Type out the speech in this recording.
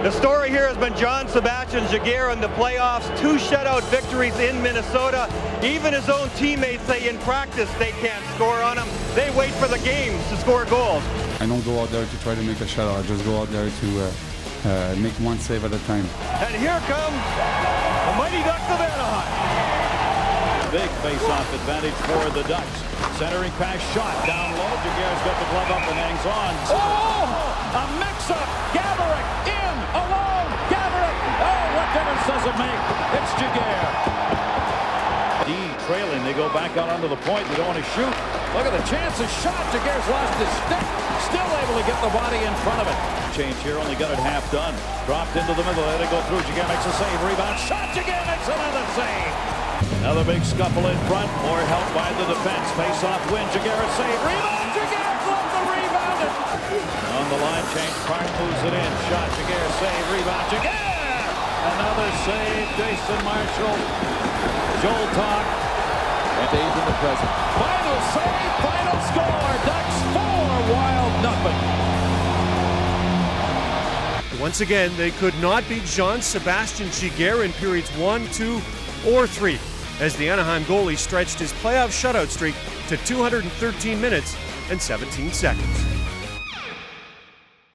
The story here has been Jean-Sébastien Giguère in the playoffs, 2 shutout victories in Minnesota. Even his own teammates say in practice they can't score on him. They wait for the games to score goals. I don't go out there to try to make a shutout. I just go out there to make one save at a time. And here comes the Mighty Ducks of Anaheim. Big face-off advantage for the Ducks. Centering pass shot down low. Giguère's got the glove up and hangs on. Oh! A mix-up. Gaverick in. Alone, Gaverick! Oh, what difference does it make? It's Giguère. D trailing, they go back out onto the point. They don't want to shoot. Look at the chances. Shot. Giguère's lost his stick. Still able to get the body in front of it. Change here, only got it half done. Dropped into the middle. There they go through. Giguère makes a save. Rebound. Shot. Giguère makes another save. Another big scuffle in front. More help by the defense. Face off win. Giguère save. Rebound. Giguère flipped the rebound. On the line change. Park moves it in. Shot. Giguère save. Rebound. Giguère! Another save. Jason Marshall. Joel Talk. And days in the present. Final save. Final score. Ducks 4. Wild nothing. Once again, they could not beat Jean-Sébastien Giguère in periods 1, 2, or 3, as the Anaheim goalie stretched his playoff shutout streak to 213 minutes and 17 seconds.